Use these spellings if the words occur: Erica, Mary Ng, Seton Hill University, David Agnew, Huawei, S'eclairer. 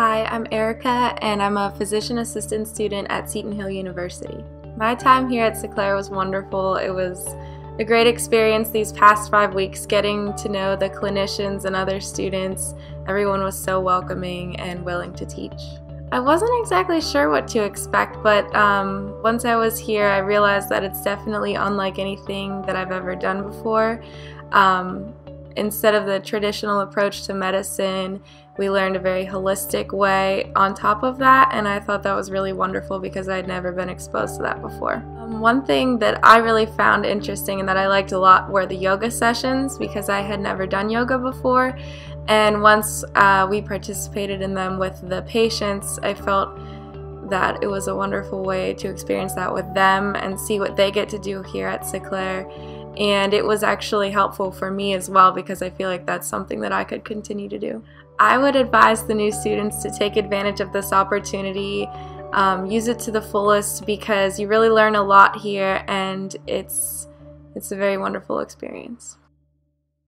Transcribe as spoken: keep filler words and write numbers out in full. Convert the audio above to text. Hi, I'm Erica, and I'm a physician assistant student at Seton Hill University. My time here at S'eclairer was wonderful. It was a great experience these past five weeks, getting to know the clinicians and other students. Everyone was so welcoming and willing to teach. I wasn't exactly sure what to expect, but um, once I was here, I realized that it's definitely unlike anything that I've ever done before. Um, Instead of the traditional approach to medicine, we learned a very holistic way on top of that, and I thought that was really wonderful because I had never been exposed to that before. Um, one thing that I really found interesting and that I liked a lot were the yoga sessions, because I had never done yoga before, and once uh, we participated in them with the patients, I felt that it was a wonderful way to experience that with them and see what they get to do here at S'eclairer. And it was actually helpful for me as well, because I feel like that's something that I could continue to do. I would advise the new students to take advantage of this opportunity, um, use it to the fullest, because you really learn a lot here, and it's, it's a very wonderful experience.